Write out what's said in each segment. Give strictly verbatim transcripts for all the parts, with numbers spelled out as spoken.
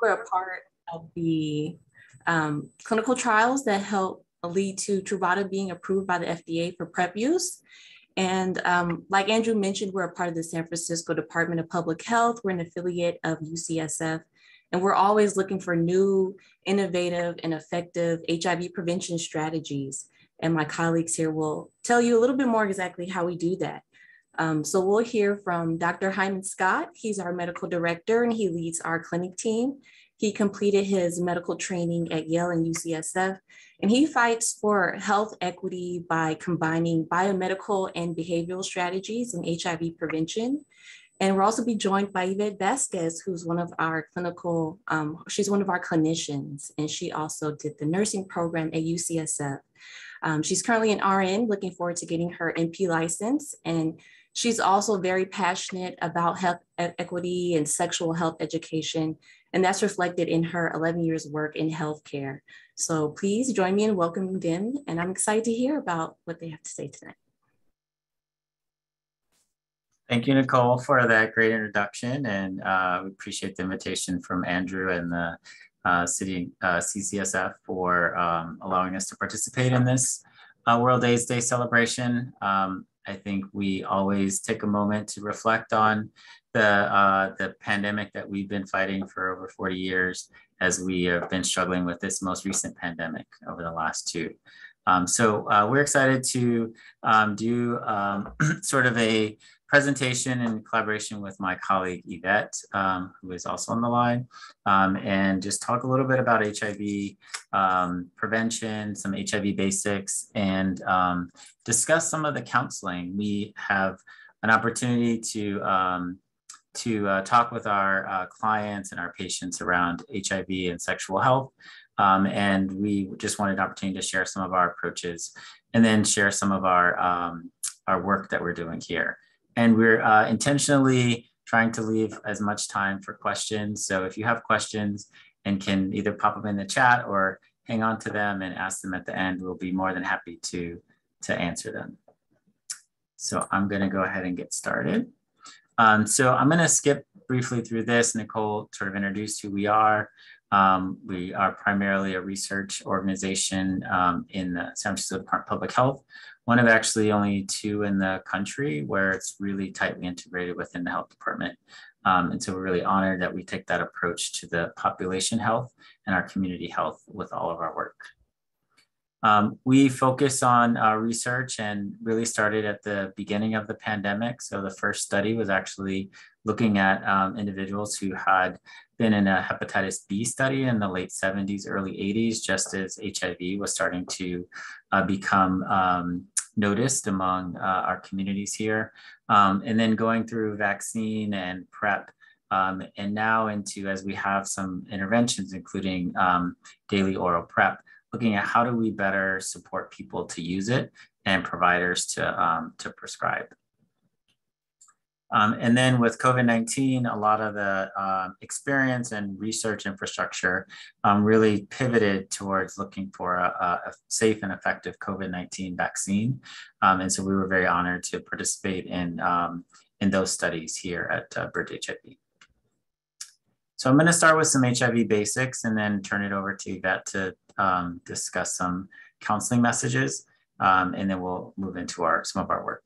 We're a part of the um, clinical trials that help lead to Truvada being approved by the F D A for PrEP use. And um, like Andrew mentioned, we're a part of the San Francisco Department of Public Health. We're an affiliate of U C S F, and we're always looking for new, innovative, and effective H I V prevention strategies. And my colleagues here will tell you a little bit more exactly how we do that. Um, so we'll hear from Doctor Hyman Scott. He's our medical director, and he leads our clinic team. He completed his medical training at Yale and U C S F, and he fights for health equity by combining biomedical and behavioral strategies in H I V prevention. And we'll also be joined by Yvette Vasquez, who's one of our clinical, um, she's one of our clinicians, and she also did the nursing program at U C S F. Um, she's currently an R N, looking forward to getting her N P license, and she's also very passionate about health equity and sexual health education, and that's reflected in her eleven years work in healthcare. So please join me in welcoming them, and I'm excited to hear about what they have to say tonight. Thank you, Nicole, for that great introduction, and uh, we appreciate the invitation from Andrew and the uh, city uh, C C S F for um, allowing us to participate in this uh, World AIDS Day celebration. Um, I think we always take a moment to reflect on the, uh, the pandemic that we've been fighting for over forty years, as we have been struggling with this most recent pandemic over the last two. Um, so uh, we're excited to um, do um, sort of a presentation in collaboration with my colleague Yvette, um, who is also on the line, um, and just talk a little bit about H I V um, prevention, some H I V basics, and um, discuss some of the counseling. We have an opportunity to, um, to uh, talk with our uh, clients and our patients around H I V and sexual health. Um, and we just wanted an opportunity to share some of our approaches and then share some of our, um, our work that we're doing here. And we're uh, intentionally trying to leave as much time for questions. So if you have questions and can either pop them in the chat or hang on to them and ask them at the end, we'll be more than happy to, to answer them. So I'm gonna go ahead and get started. Um, so I'm gonna skip briefly through this. Nicole sort of introduced who we are. Um, we are primarily a research organization um, in the San Francisco Department of Public Health, one of actually only two in the country where it's really tightly integrated within the health department. Um, and so we're really honored that we take that approach to the population health and our community health with all of our work. Um, we focus on uh, research and really started at the beginning of the pandemic. So the first study was actually looking at um, individuals who had been in a hepatitis B study in the late seventies, early eighties, just as H I V was starting to uh, become um, noticed among uh, our communities here. Um, and then going through vaccine and PrEP, um, and now into, as we have some interventions, including um, daily oral PrEP, looking at how do we better support people to use it and providers to, um, to prescribe. Um, and then with COVID nineteen, a lot of the uh, experience and research infrastructure um, really pivoted towards looking for a, a safe and effective COVID nineteen vaccine. Um, and so we were very honored to participate in, um, in those studies here at uh, Bridge H I V. So I'm going to start with some H I V basics and then turn it over to Yvette to um, discuss some counseling messages, um, and then we'll move into our, some of our work.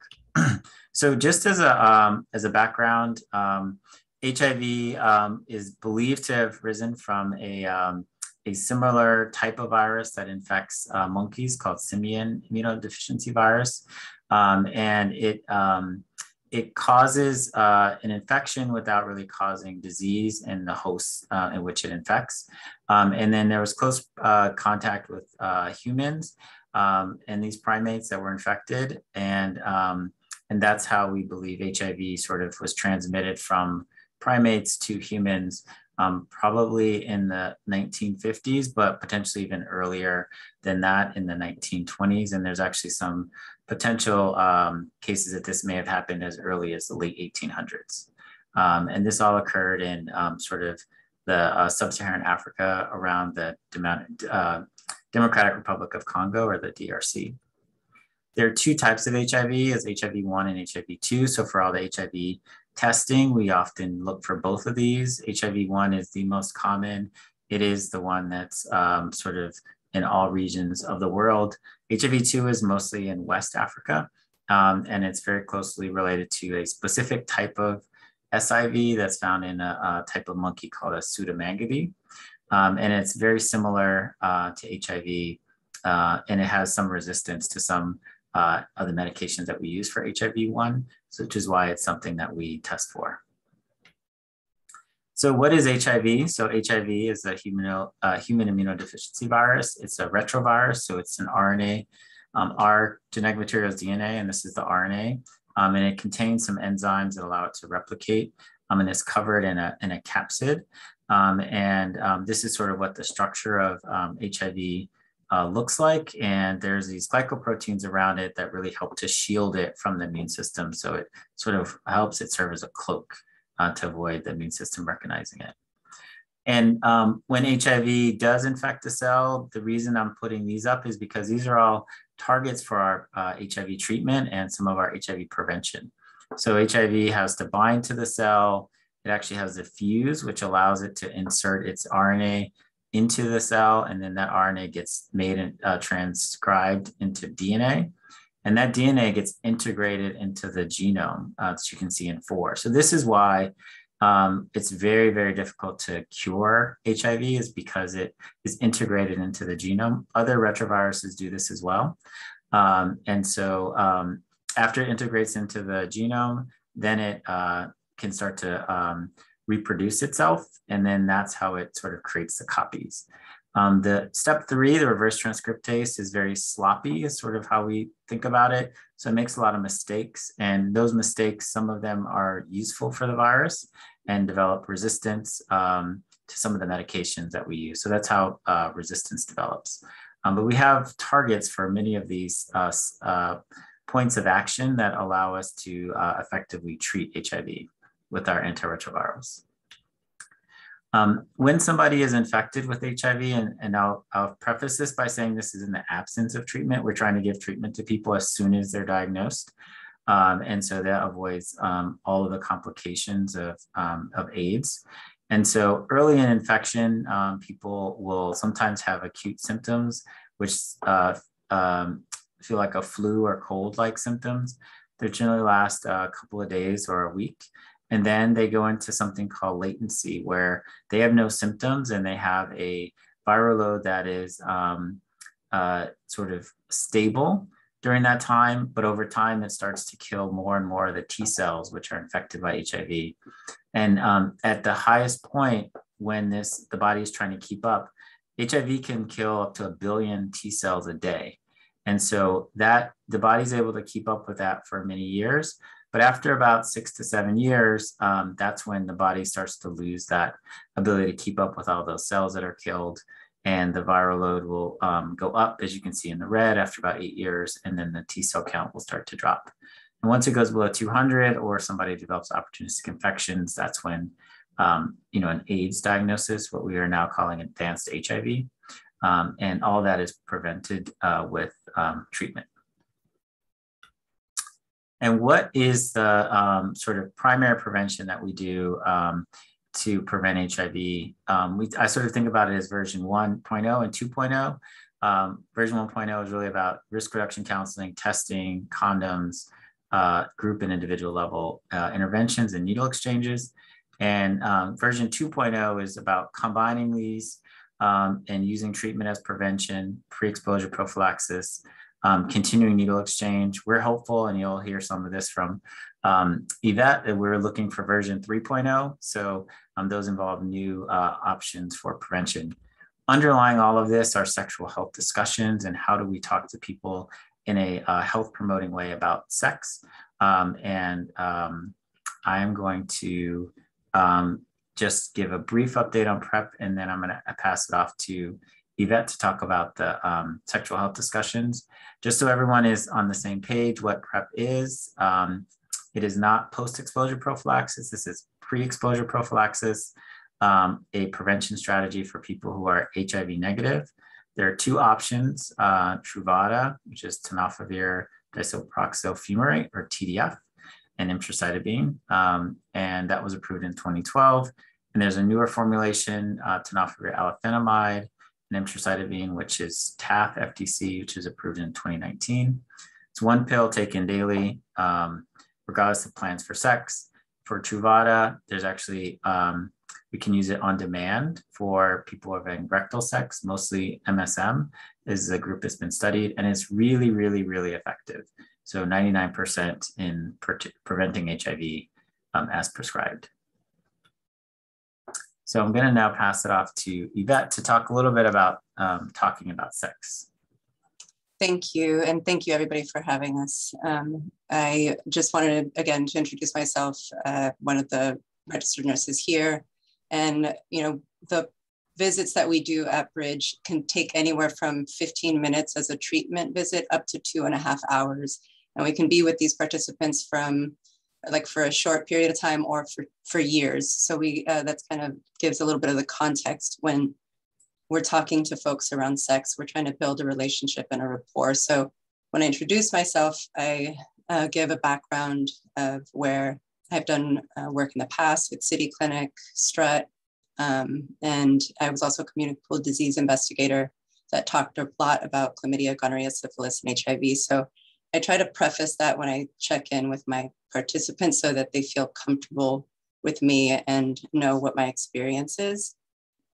So just as a, um, as a background, um, H I V um, is believed to have risen from a, um, a similar type of virus that infects uh, monkeys called simian immunodeficiency virus. Um, and it, um, it causes uh, an infection without really causing disease in the host uh, in which it infects. Um, and then there was close uh, contact with uh, humans um, and these primates that were infected. And um, And that's how we believe H I V sort of was transmitted from primates to humans, um, probably in the nineteen fifties, but potentially even earlier than that in the nineteen twenties. And there's actually some potential um, cases that this may have happened as early as the late eighteen hundreds. Um, and this all occurred in um, sort of the uh, sub-Saharan Africa around the uh, Democratic Republic of Congo, or the D R C. There are two types of H I V, is H I V one and H I V two. So for all the H I V testing, we often look for both of these. H I V one is the most common. It is the one that's um, sort of in all regions of the world. H I V two is mostly in West Africa, um, and it's very closely related to a specific type of S I V that's found in a, a type of monkey called a pseudomangabe. Um, and it's very similar uh, to H I V, uh, and it has some resistance to some uh, of the medications that we use for H I V one, which is why it's something that we test for. So what is H I V? So H I V is a human, uh, human immunodeficiency virus. It's a retrovirus, so it's an R N A. Um, our genetic material is D N A, and this is the R N A. Um, and it contains some enzymes that allow it to replicate, um, and it's covered in a, in a capsid. Um, and um, this is sort of what the structure of um, H I V uh, looks like. And there's these glycoproteins around it that really help to shield it from the immune system. So it sort of helps it serve as a cloak uh, to avoid the immune system recognizing it. And um, when H I V does infect the cell, the reason I'm putting these up is because these are all targets for our uh, H I V treatment and some of our H I V prevention. So H I V has to bind to the cell. It actually has a fuse, which allows it to insert its R N A into the cell. And then that R N A gets made and uh, transcribed into D N A. And that D N A gets integrated into the genome, uh, as you can see in four. So this is why Um, it's very, very difficult to cure H I V, is because it is integrated into the genome. Other retroviruses do this as well. Um, and so um, after it integrates into the genome, then it uh, can start to um, reproduce itself. And then that's how it sort of creates the copies. Um, the step three, the reverse transcriptase, is very sloppy, is sort of how we think about it. So it makes a lot of mistakes, and those mistakes, some of them are useful for the virus and develop resistance um, to some of the medications that we use. So that's how uh, resistance develops. Um, but we have targets for many of these uh, uh, points of action that allow us to uh, effectively treat H I V with our antiretrovirals. Um, when somebody is infected with H I V, and, and I'll, I'll preface this by saying this is in the absence of treatment. We're trying to give treatment to people as soon as they're diagnosed. Um, and so that avoids um, all of the complications of, um, of AIDS. And so early in infection, um, people will sometimes have acute symptoms, which uh, um, feel like a flu or cold-like symptoms. They generally last a couple of days or a week. And then they go into something called latency, where they have no symptoms and they have a viral load that is um, uh, sort of stable during that time. But over time, it starts to kill more and more of the T cells, which are infected by H I V. And um, at the highest point, when this the body is trying to keep up, H I V can kill up to a billion T cells a day. And so that the body's able to keep up with that for many years. But after about six to seven years, um, that's when the body starts to lose that ability to keep up with all those cells that are killed. And the viral load will um, go up, as you can see in the red, after about eight years. And then the T cell count will start to drop. And once it goes below two hundred, or somebody develops opportunistic infections, that's when um, you know, an AIDS diagnosis, what we are now calling advanced H I V. Um, and all that is prevented uh, with um, treatment. And what is the um, sort of primary prevention that we do um, to prevent H I V? Um, we, I sort of think about it as version one point oh and two point oh. Um, version one point oh is really about risk reduction counseling, testing, condoms, uh, group and individual level uh, interventions and needle exchanges. And um, version two point oh is about combining these um, and using treatment as prevention, pre-exposure prophylaxis, Um, continuing needle exchange. We're hopeful, and you'll hear some of this from um, Yvette, that we're looking for version three point oh. So um, those involve new uh, options for prevention. Underlying all of this are sexual health discussions, and how do we talk to people in a uh, health promoting way about sex. Um, and um, I'm going to um, just give a brief update on PrEP, and then I'm gonna pass it off to Yvette to talk about the um, sexual health discussions. Just so everyone is on the same page, what PrEP is. Um, it is not post-exposure prophylaxis. This is pre-exposure prophylaxis, um, a prevention strategy for people who are H I V negative. There are two options, uh, Truvada, which is tenofovir disoproxil fumarate, or T D F, and emtricitabine, um, and that was approved in twenty twelve. And there's a newer formulation, uh, tenofovir alafenamide and emtricitabine, which is T A F F T C, which is approved in twenty nineteen. It's one pill taken daily, um, regardless of plans for sex. For Truvada, there's actually, um, we can use it on demand for people having rectal sex, mostly M S M is the group that's been studied, and it's really, really, really effective. So ninety-nine percent in pre preventing H I V um, as prescribed. So I'm going to now pass it off to Yvette to talk a little bit about um, talking about sex. Thank you, and thank you everybody for having us. Um, I just wanted, again, to introduce myself, uh, one of the registered nurses here. And you know, the visits that we do at Bridge can take anywhere from fifteen minutes as a treatment visit up to two and a half hours. And we can be with these participants from like for a short period of time or for, for years. So we uh, that's kind of gives a little bit of the context when we're talking to folks around sex. We're trying to build a relationship and a rapport. So when I introduce myself, I uh, give a background of where I've done uh, work in the past with City Clinic, Strut, um, and I was also a communicable disease investigator that talked a lot about chlamydia, gonorrhea, syphilis, and H I V. So I try to preface that when I check in with my participants so that they feel comfortable with me and know what my experience is.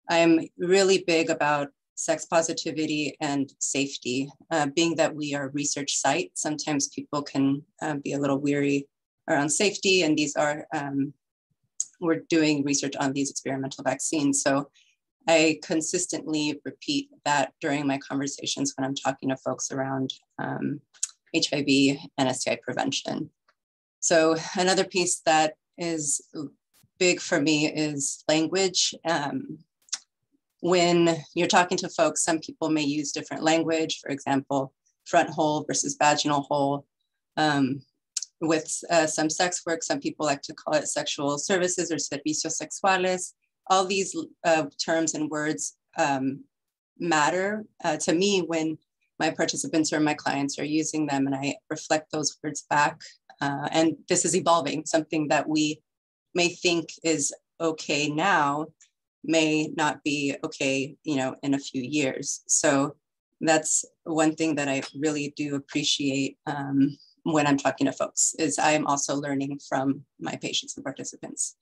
I'm really big about sex positivity and safety. Uh, being that we are a research site, sometimes people can uh, be a little weary around safety, and these are, um, we're doing research on these experimental vaccines. So I consistently repeat that during my conversations when I'm talking to folks around um, H I V and S T I prevention. So another piece that is big for me is language. Um, When you're talking to folks, some people may use different language, for example, front hole versus vaginal hole. Um, with uh, some sex work, some people like to call it sexual services or servicios sexuales. All these uh, terms and words um, matter uh, to me when my participants or my clients are using them, and I reflect those words back. Uh, and this is evolving. Something that we may think is okay now may not be okay, you know, in a few years. So that's one thing that I really do appreciate um, when I'm talking to folks, is I'm also learning from my patients and participants.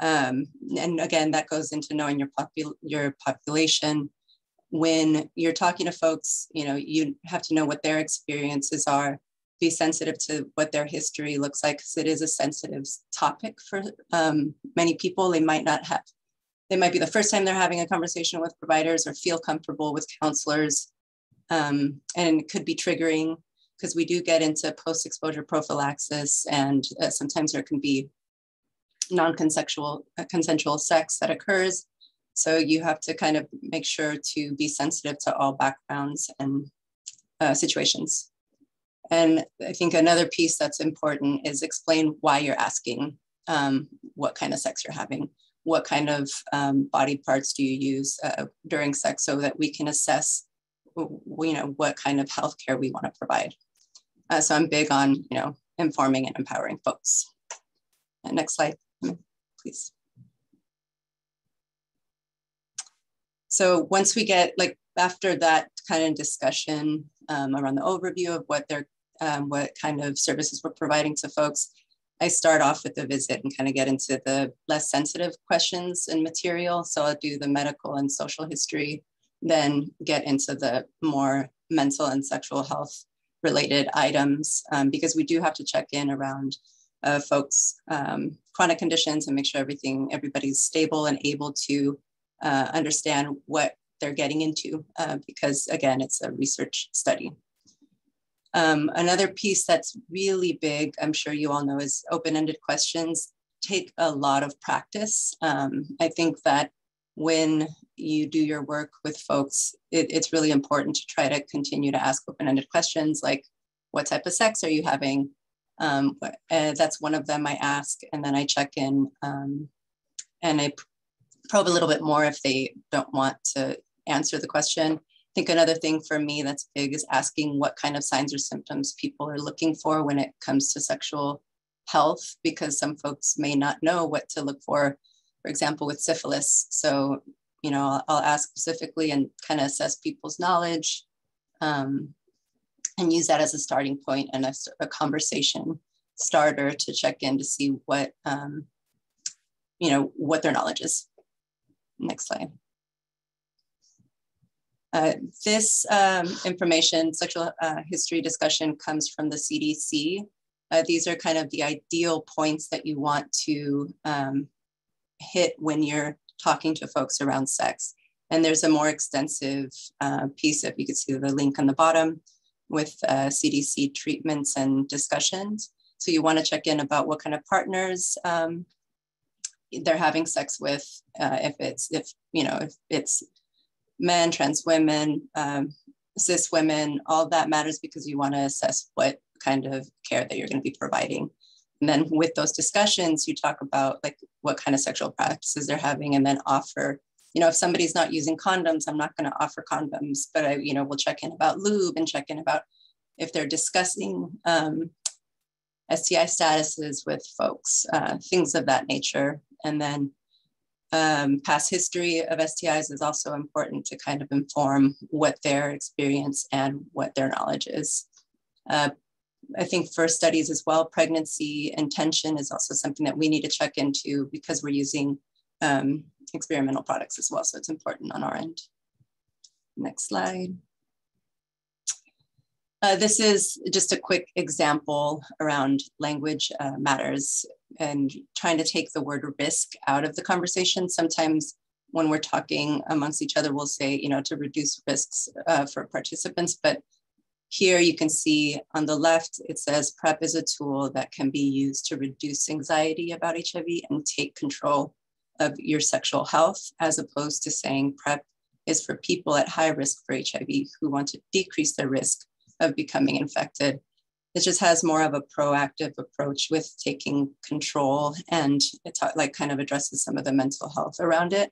Um, and again, that goes into knowing your, popu your population. When you're talking to folks, you know, you have to know what their experiences are, be sensitive to what their history looks like, because it is a sensitive topic for um, many people. They might not have They might be the first time they're having a conversation with providers or feel comfortable with counselors, um, and it could be triggering because we do get into post-exposure prophylaxis, and uh, sometimes there can be non-consensual uh, consensual sex that occurs. So you have to kind of make sure to be sensitive to all backgrounds and uh, situations. And I think another piece that's important is explain why you're asking um, what kind of sex you're having. What kind of um, body parts do you use uh, during sex, so that we can assess, you know, what kind of healthcare we want to provide. Uh, so I'm big on, you know, informing and empowering folks. And next slide, please. So once we get, like, after that kind of discussion um, around the overview of what they're, um, what kind of services we're providing to folks, I start off with the visit and kind of get into the less sensitive questions and material. So I'll do the medical and social history, then get into the more mental and sexual health related items, um, because we do have to check in around uh, folks' um, chronic conditions and make sure everything, everybody's stable and able to uh, understand what they're getting into, uh, because again, it's a research study. Um, another piece that's really big, I'm sure you all know, is open-ended questions take a lot of practice. Um, I think that when you do your work with folks, it, it's really important to try to continue to ask open-ended questions like, what type of sex are you having? Um, uh, that's one of them I ask, and then I check in um, and I probe a little bit more if they don't want to answer the question. I think another thing for me that's big is asking what kind of signs or symptoms people are looking for when it comes to sexual health, because some folks may not know what to look for, for example, with syphilis. So, you know, I'll, I'll ask specifically and kind of assess people's knowledge um, and use that as a starting point and a, a conversation starter to check in to see what, um, you know, what their knowledge is. Next slide. Uh, this um, information, sexual uh, history discussion, comes from the C D C. Uh, these are kind of the ideal points that you want to um, hit when you're talking to folks around sex. And there's a more extensive uh, piece, if you can see the link on the bottom, with uh, C D C treatments and discussions. So you want to check in about what kind of partners um, they're having sex with, uh, if it's, if you know, if it's men, trans women, um, cis women, all that matters, because you want to assess what kind of care that you're going to be providing. And then with those discussions, you talk about like what kind of sexual practices they're having, and then offer, you know, if somebody's not using condoms, I'm not going to offer condoms, but I, you know, we'll check in about lube and check in about if they're discussing um, S T I statuses with folks, uh, things of that nature. And then um, past history of S T Is is also important to kind of inform what their experience and what their knowledge is. Uh, I think for studies as well, pregnancy and tension is also something that we need to check into, because we're using um, experimental products as well. So it's important on our end. Next slide. Uh, this is just a quick example around language uh, matters and trying to take the word risk out of the conversation. Sometimes when we're talking amongst each other, we'll say, you know, to reduce risks uh, for participants, but here you can see on the left, it says PrEP is a tool that can be used to reduce anxiety about H I V and take control of your sexual health, as opposed to saying PrEP is for people at high risk for H I V who want to decrease their risk of becoming infected. It just has more of a proactive approach with taking control, and it's like kind of addresses some of the mental health around it.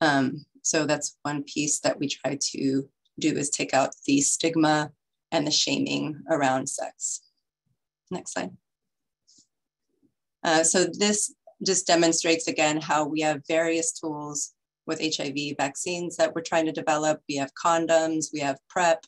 Um, so that's one piece that we try to do, is take out the stigma and the shaming around sex. Next slide. Uh, so this just demonstrates again how we have various tools with H I V vaccines that we're trying to develop. We have condoms, we have PrEP,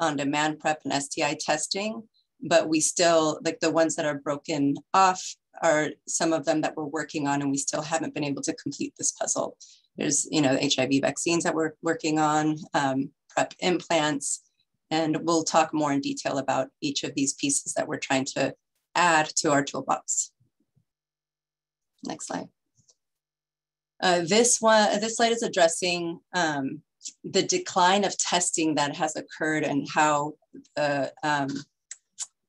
on-demand PrEP and S T I testing, but we still, like the ones that are broken off are some of them that we're working on, and we still haven't been able to complete this puzzle. There's, you know, H I V vaccines that we're working on, um, PrEP implants, and we'll talk more in detail about each of these pieces that we're trying to add to our toolbox. Next slide. Uh, this one, this slide is addressing um, the decline of testing that has occurred and how the um,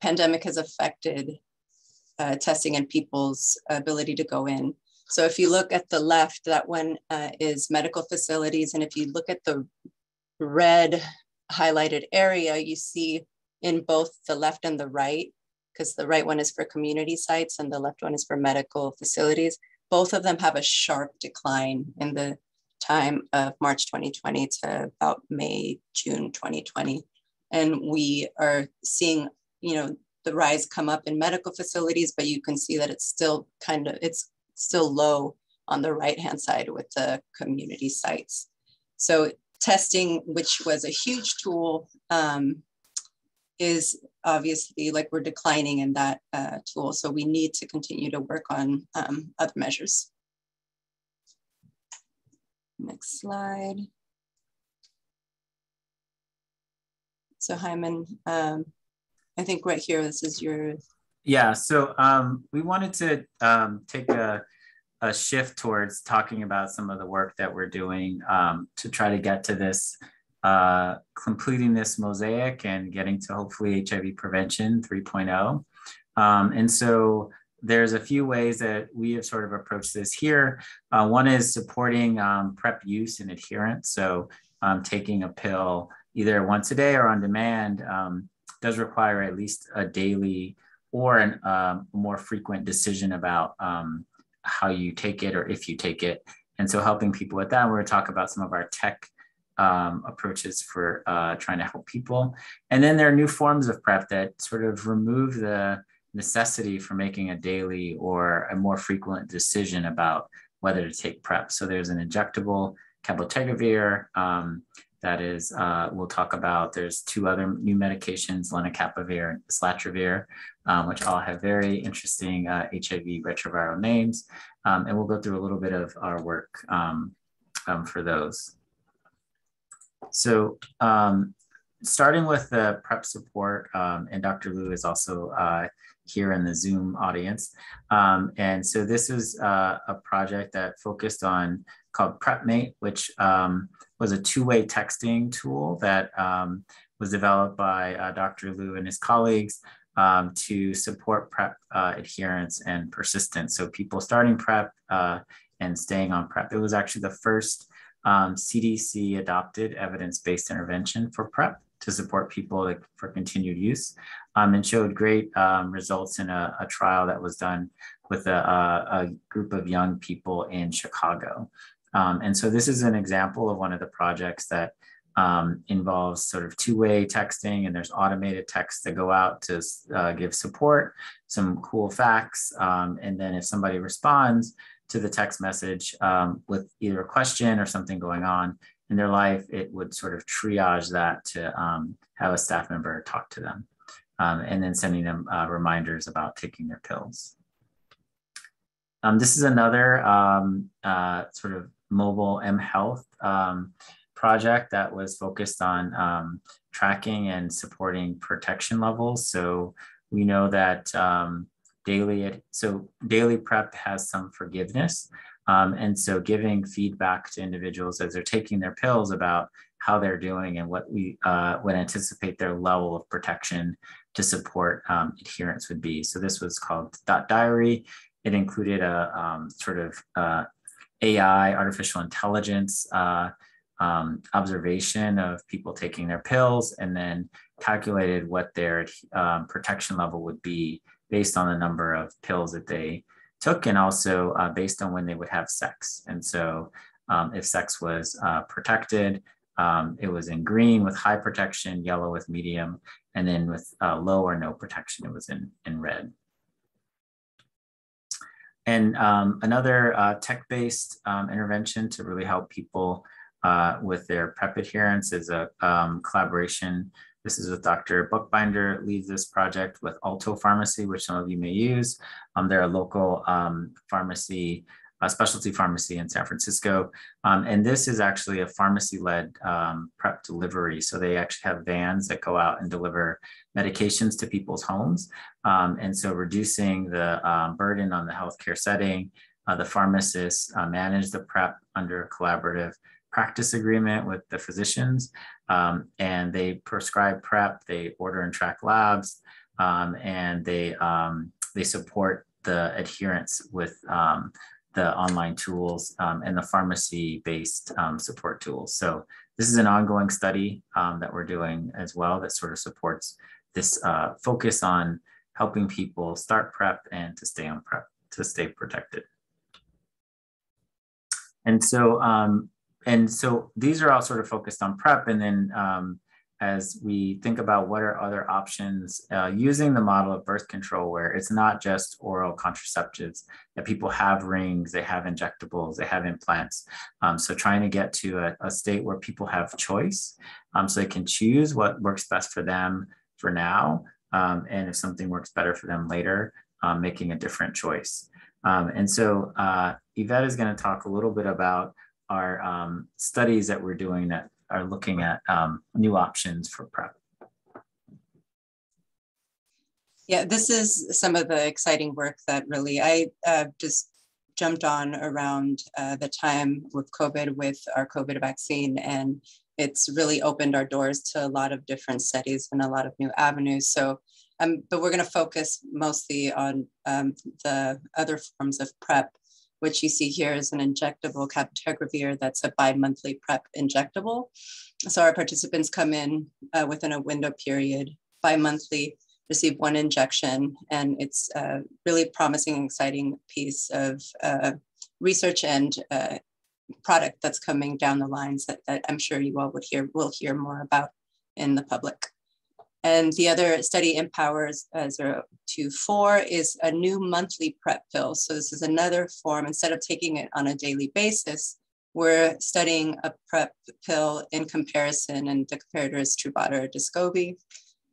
pandemic has affected uh, testing and people's ability to go in. So if you look at the left, that one uh, is medical facilities. And if you look at the red highlighted area, you see in both the left and the right, because the right one is for community sites and the left one is for medical facilities. Both of them have a sharp decline in the time of March twenty twenty to about May, June twenty twenty. And we are seeing, you know, the rise come up in medical facilities, but you can see that it's still kind of, it's still low on the right-hand side with the community sites. So testing, which was a huge tool, um, is obviously like we're declining in that uh, tool. So we need to continue to work on um, other measures. Next slide. So Hyman, um, I think right here, this is your. Yeah, so um, we wanted to um, take a, a shift towards talking about some of the work that we're doing um, to try to get to this, uh, completing this mosaic and getting to hopefully H I V prevention three point oh. Um, and so there's a few ways that we have sort of approached this here. Uh, one is supporting um, PrEP use and adherence. So um, taking a pill either once a day or on demand um, does require at least a daily or a uh, more frequent decision about um, how you take it or if you take it. And so helping people with that, we're gonna talk about some of our tech um, approaches for uh, trying to help people. And then there are new forms of PrEP that sort of remove the necessity for making a daily or a more frequent decision about whether to take PrEP. So there's an injectable cabotegravir um, that is, uh, we'll talk about. There's two other new medications, lenacapavir and islatravir, um, which all have very interesting uh, H I V retroviral names. Um, and we'll go through a little bit of our work um, um, for those. So um, starting with the PrEP support, um, and Doctor Liu is also uh, here in the Zoom audience. Um, and so this is uh, a project that focused on called PrEPmate, which um, was a two-way texting tool that um, was developed by uh, Doctor Liu and his colleagues um, to support PrEP uh, adherence and persistence. So people starting PrEP uh, and staying on PrEP. It was actually the first um, C D C adopted evidence-based intervention for PrEP to support people for continued use, um, and showed great um, results in a, a trial that was done with a, a, a group of young people in Chicago. Um, and so this is an example of one of the projects that um, involves sort of two-way texting, and there's automated texts that go out to uh, give support, some cool facts. Um, and then if somebody responds to the text message um, with either a question or something going on in their life, it would sort of triage that to um, have a staff member talk to them, um, and then sending them uh, reminders about taking their pills. Um, this is another um, uh, sort of mobile mHealth um, project that was focused on um, tracking and supporting protection levels. So we know that um, daily, so daily PrEP has some forgiveness. Um, and so giving feedback to individuals as they're taking their pills about how they're doing and what we uh, would anticipate their level of protection to support um, adherence would be. So this was called Dot Diary. It included a um, sort of uh, A I, artificial intelligence, uh, um, observation of people taking their pills, and then calculated what their um, protection level would be based on the number of pills that they took, and also uh, based on when they would have sex. And so um, if sex was uh, protected, um, it was in green with high protection, yellow with medium, and then with uh, low or no protection, it was in, in red. And um, another uh, tech-based um, intervention to really help people uh, with their PrEP adherence is a um, collaboration. This is with Doctor Buchbinder, leads this project with Alto Pharmacy, which some of you may use. Um, they're a local um, pharmacy, a specialty pharmacy in San Francisco. Um, and this is actually a pharmacy-led um, PrEP delivery. So they actually have vans that go out and deliver medications to people's homes. Um, and so reducing the um, burden on the healthcare setting, uh, the pharmacists uh, manage the PrEP under a collaborative practice agreement with the physicians. Um, and they prescribe PrEP, they order and track labs, um, and they, um, they support the adherence with um, the online tools um, and the pharmacy-based um, support tools. So this is an ongoing study um, that we're doing as well that sort of supports this uh, focus on helping people start PrEP and to stay on PrEP, to stay protected. And so, um, and so these are all sort of focused on PrEP. And then um, as we think about what are other options, uh, using the model of birth control, where it's not just oral contraceptives, that people have rings, they have injectables, they have implants. Um, so trying to get to a, a state where people have choice, um, so they can choose what works best for them for now. Um, and if something works better for them later, um, making a different choice. Um, and so uh, Yvette is going to talk a little bit about our um, studies that we're doing that are looking at um, new options for PrEP. Yeah, this is some of the exciting work that really I uh, just jumped on around uh, the time with COVID with our COVID vaccine, and it's really opened our doors to a lot of different studies and a lot of new avenues. So, um, but we're gonna focus mostly on um, the other forms of PrEP. What you see here is an injectable cabotegravir that's a bi-monthly PrEP injectable. So our participants come in uh, within a window period, bi-monthly, receive one injection, and it's a really promising and exciting piece of uh, research and uh, product that's coming down the lines that, that I'm sure you all would hear, will hear more about in the public. And the other study, Empower zero two four, is a new monthly PrEP pill. So this is another form, instead of taking it on a daily basis, we're studying a PrEP pill in comparison, and the comparator is Truvada or Descovy.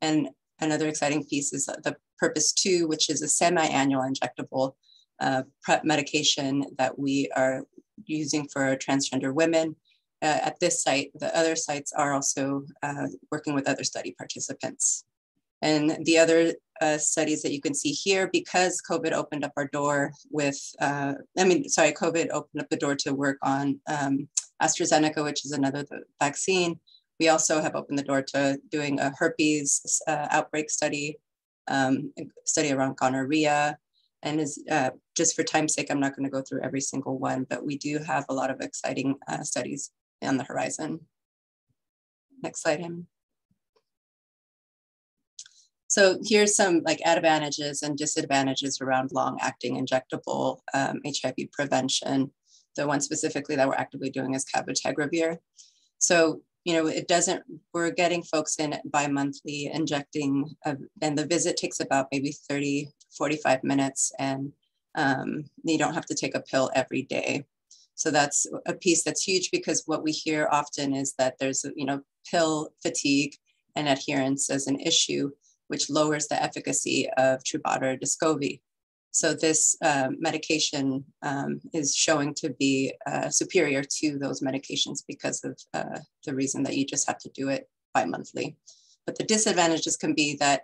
And another exciting piece is the Purpose two, which is a semi-annual injectable uh, PrEP medication that we are using for transgender women. Uh, at this site, the other sites are also uh, working with other study participants. And the other uh, studies that you can see here, because COVID opened up our door with, uh, I mean, sorry, COVID opened up the door to work on um, AstraZeneca, which is another vaccine. We also have opened the door to doing a herpes uh, outbreak study, um, study around gonorrhea. And is, uh, just for time's sake, I'm not gonna go through every single one, but we do have a lot of exciting uh, studies on the horizon. Next slide, Em. So here's some like advantages and disadvantages around long-acting injectable um, H I V prevention. The one specifically that we're actively doing is cabotegravir. So, you know, it doesn't, we're getting folks in bi-monthly injecting, uh, and the visit takes about maybe thirty, forty-five minutes, and um, you don't have to take a pill every day. So that's a piece that's huge, because what we hear often is that there's, you know, pill fatigue and adherence as an issue, which lowers the efficacy of Truvada or Descovy. So this um, medication um, is showing to be uh, superior to those medications because of uh, the reason that you just have to do it bi-monthly. But the disadvantages can be that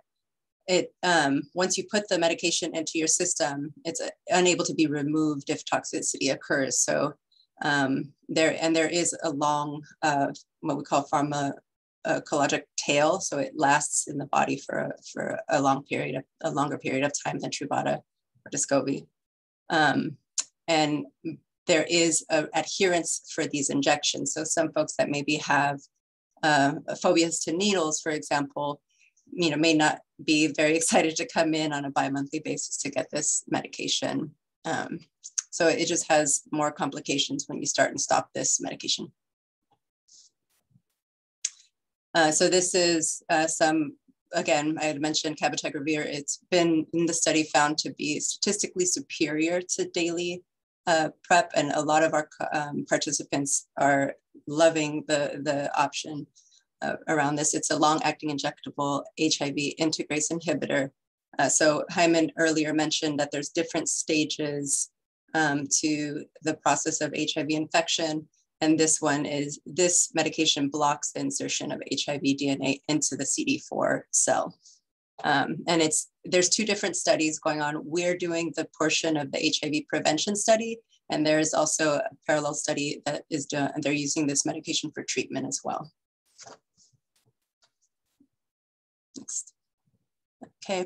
it, um, once you put the medication into your system, it's unable to be removed if toxicity occurs. So um, there, and there is a long, uh, what we call pharmacologic tail. So it lasts in the body for, for a long period, of, a longer period of time than Truvada or Descovy. Um, and there is a adherence for these injections. So some folks that maybe have uh, phobias to needles, for example, you know, may not be very excited to come in on a bi-monthly basis to get this medication. Um, so it just has more complications when you start and stop this medication. Uh, so this is uh, some, again, I had mentioned cabotegravir. It's been in the study found to be statistically superior to daily uh, PrEP, and a lot of our um, participants are loving the, the option. Uh, around this. It's a long-acting injectable H I V integrase inhibitor. Uh, so Hyman earlier mentioned that there's different stages um, to the process of H I V infection. And this one is, this medication blocks the insertion of H I V D N A into the C D four cell. Um, and it's, there's two different studies going on. We're doing the portion of the H I V prevention study, and there is also a parallel study that is done, and they're using this medication for treatment as well. Next. Okay,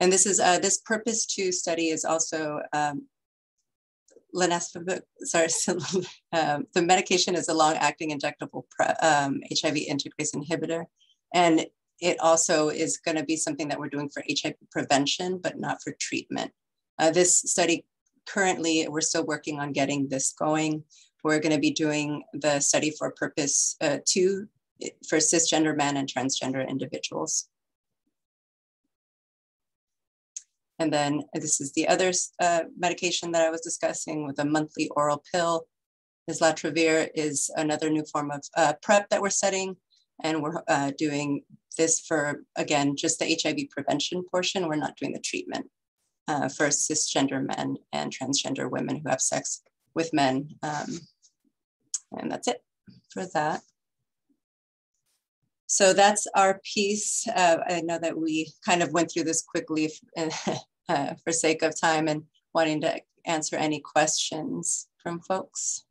and this is uh, this Purpose two study is also um, sorry, so, um, the medication is a long-acting injectable um, H I V integrase inhibitor, and it also is going to be something that we're doing for H I V prevention, but not for treatment. Uh, this study currently, we're still working on getting this going. We're going to be doing the study for Purpose uh, two. For cisgender men and transgender individuals. And then this is the other uh, medication that I was discussing with a monthly oral pill. Islatravir is another new form of uh, PrEP that we're studying. And we're uh, doing this for, again, just the H I V prevention portion. We're not doing the treatment uh, for cisgender men and transgender women who have sex with men. Um, and that's it for that. So that's our piece. Uh, I know that we kind of went through this quickly and, uh, for sake of time and wanting to answer any questions from folks.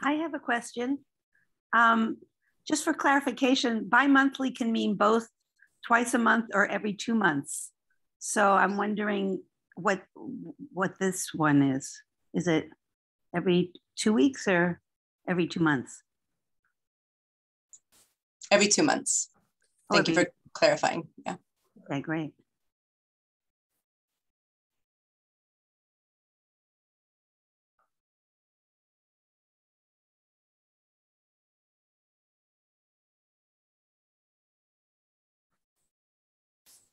I have a question. Um, just for clarification, bi-monthly can mean both twice a month or every two months. So I'm wondering what what this one is. Is it every two weeks or every two months? Every two months. Thank you for clarifying. Yeah. Okay, great.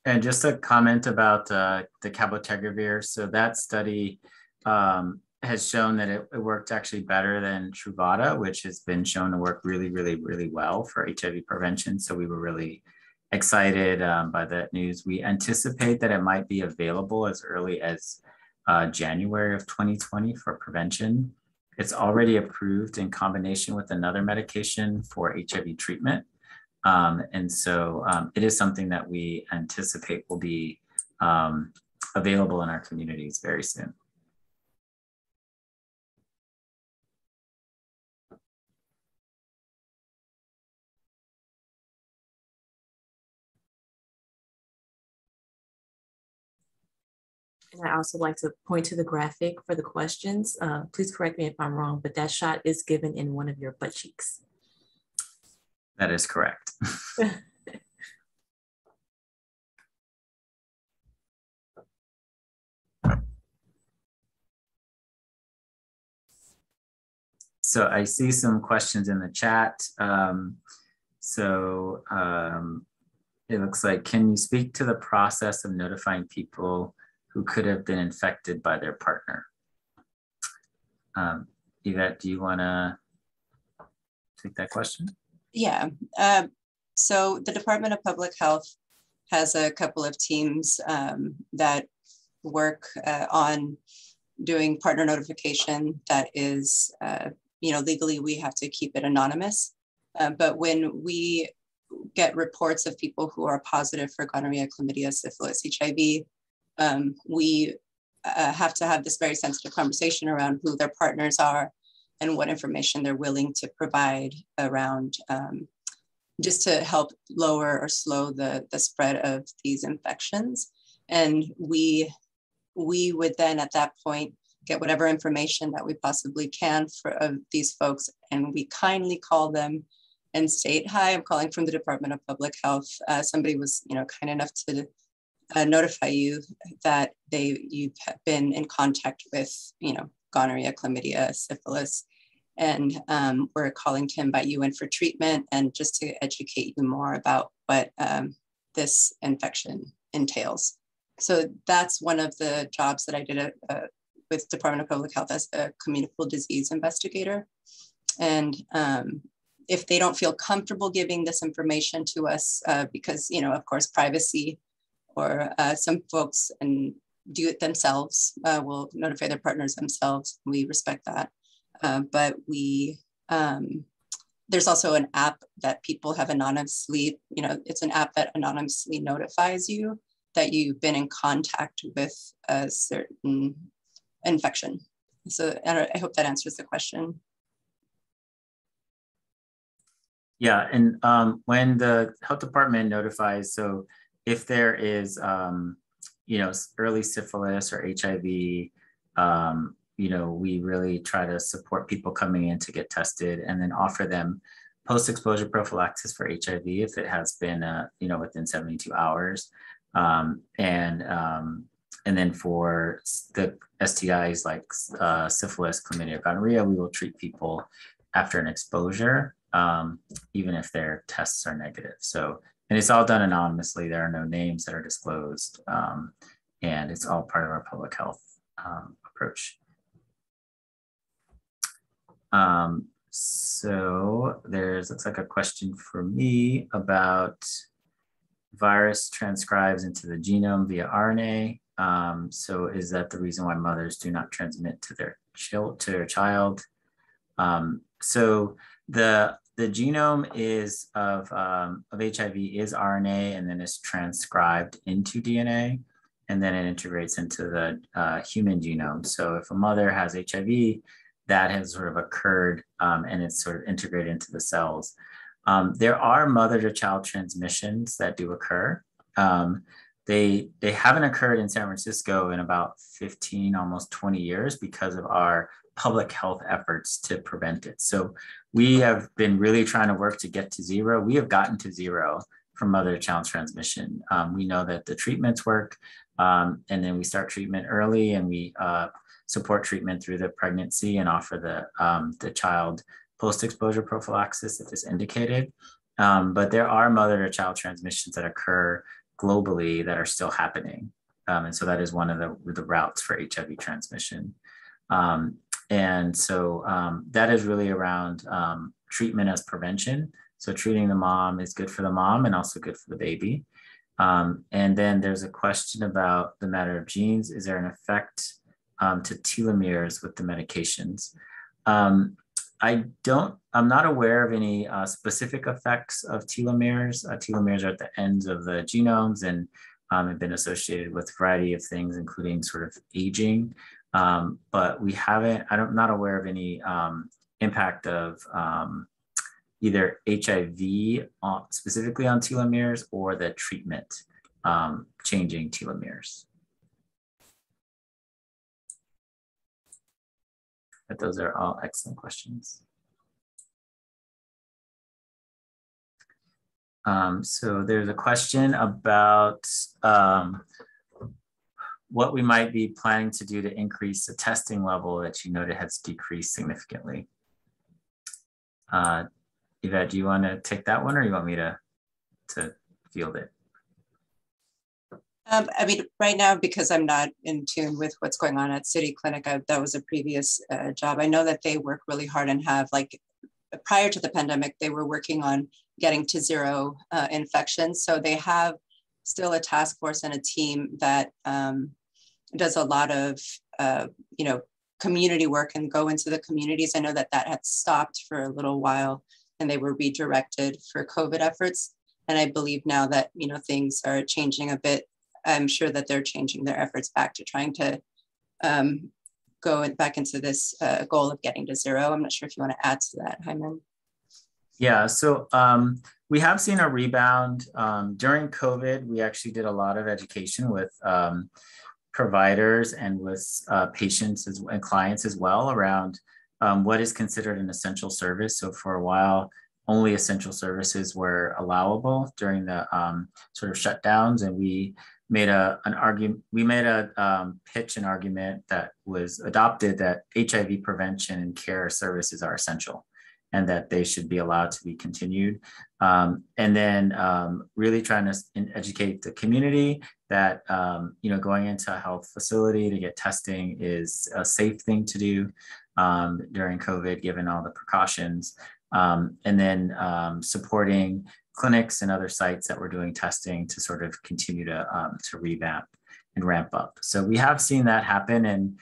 And just a comment about uh, the cabotegravir. So that study um, has shown that it, it worked actually better than Truvada, which has been shown to work really, really, really well for H I V prevention. So we were really excited um, by that news. We anticipate that it might be available as early as uh, January of twenty twenty for prevention. It's already approved in combination with another medication for H I V treatment. Um, and so um, it is something that we anticipate will be um, available in our communities very soon. And I also like to point to the graphic for the questions. Uh, please correct me if I'm wrong, but that shot is given in one of your butt cheeks. That is correct. So I see some questions in the chat. Um, so um, it looks like, can you speak to the process of notifying people who could have been infected by their partner? Um, Yvette, do you wanna take that question? Yeah, uh, so the Department of Public Health has a couple of teams um, that work uh, on doing partner notification that is, uh, you know, legally we have to keep it anonymous. Uh, but when we get reports of people who are positive for gonorrhea, chlamydia, syphilis, H I V, um, we uh, have to have this very sensitive conversation around who their partners are and what information they're willing to provide around um, just to help lower or slow the, the spread of these infections. And we, we would then at that point get whatever information that we possibly can for of these folks, and we kindly call them and state, hi, I'm calling from the Department of Public Health. Uh, somebody was you know, kind enough to uh, notify you that they, you've been in contact with you know, gonorrhea, chlamydia, syphilis, and um, we're calling to invite you in for treatment and just to educate you more about what um, this infection entails. So that's one of the jobs that I did a, a, with Department of Public Health as a communicable disease investigator. And um, if they don't feel comfortable giving this information to us, uh, because, you know, of course, privacy, or uh, some folks and do it themselves, uh, will notify their partners themselves. We respect that. Uh, but we, um, there's also an app that people have anonymously, you know, it's an app that anonymously notifies you that you've been in contact with a certain infection. So I hope that answers the question. Yeah, and um, when the health department notifies, so if there is, um, you know, early syphilis or H I V, um, you know, we really try to support people coming in to get tested and then offer them post-exposure prophylaxis for H I V if it has been, uh, you know, within seventy-two hours. Um, and, um, and then for the S T Is like uh, syphilis, chlamydia, gonorrhea, we will treat people after an exposure, um, even if their tests are negative. So, and it's all done anonymously. There are no names that are disclosed, um, and it's all part of our public health um, approach. Um, so there's, looks like a question for me about virus transcribes into the genome via R N A. Um, so is that the reason why mothers do not transmit to their, child, to their child? Um, so the The genome is of, um, of H I V is R N A, and then it's transcribed into D N A, and then it integrates into the uh, human genome. So if a mother has H I V, that has sort of occurred um, and it's sort of integrated into the cells. Um, there are mother-to-child transmissions that do occur. Um, they, they haven't occurred in San Francisco in about fifteen, almost twenty years because of our public health efforts to prevent it. So we have been really trying to work to get to zero. We have gotten to zero from mother-to-child transmission. Um, we know that the treatments work, um, and then we start treatment early, and we uh, support treatment through the pregnancy and offer the, um, the child post-exposure prophylaxis if it's indicated. Um, but there are mother-to-child transmissions that occur globally that are still happening. Um, and so that is one of the, the routes for H I V transmission. Um, and so um, that is really around um, treatment as prevention. So treating the mom is good for the mom and also good for the baby. Um, and then there's a question about the matter of genes. Is there an effect um, to telomeres with the medications? Um, I don't, I'm not aware of any uh, specific effects of telomeres. Uh, telomeres are at the ends of the genomes and um, have been associated with a variety of things, including sort of aging. Um, but we haven't, I don't, I'm not aware of any um, impact of um, either H I V on, specifically on telomeres or the treatment um, changing telomeres. But those are all excellent questions. Um, so there's a question about um, what we might be planning to do to increase the testing level that you noted has decreased significantly. Uh, Yvette, do you want to take that one or you want me to, to field it? Um, I mean, right now, because I'm not in tune with what's going on at City Clinic, I, that was a previous uh, job. I know that they work really hard and have, like, prior to the pandemic, they were working on getting to zero uh, infections. So they have still a task force and a team that um, does a lot of, uh, you know, community work and go into the communities. I know that that had stopped for a little while and they were redirected for COVID efforts. And I believe now that, you know, things are changing a bit. I'm sure that they're changing their efforts back to trying to um, go back into this uh, goal of getting to zero. I'm not sure if you want to add to that, Hyman. Yeah, so um, we have seen a rebound. Um, during COVID, we actually did a lot of education with um, providers and with uh, patients as, and clients as well around um, what is considered an essential service. So for a while, only essential services were allowable during the um, sort of shutdowns, and we made a an argument. We made a um, pitch, an argument that was adopted that H I V prevention and care services are essential, and that they should be allowed to be continued. Um, and then um, really trying to educate the community that um, you know, going into a health facility to get testing is a safe thing to do um, during COVID, given all the precautions. Um, and then um, supporting clinics and other sites that were doing testing to sort of continue to, um, to revamp and ramp up. So we have seen that happen in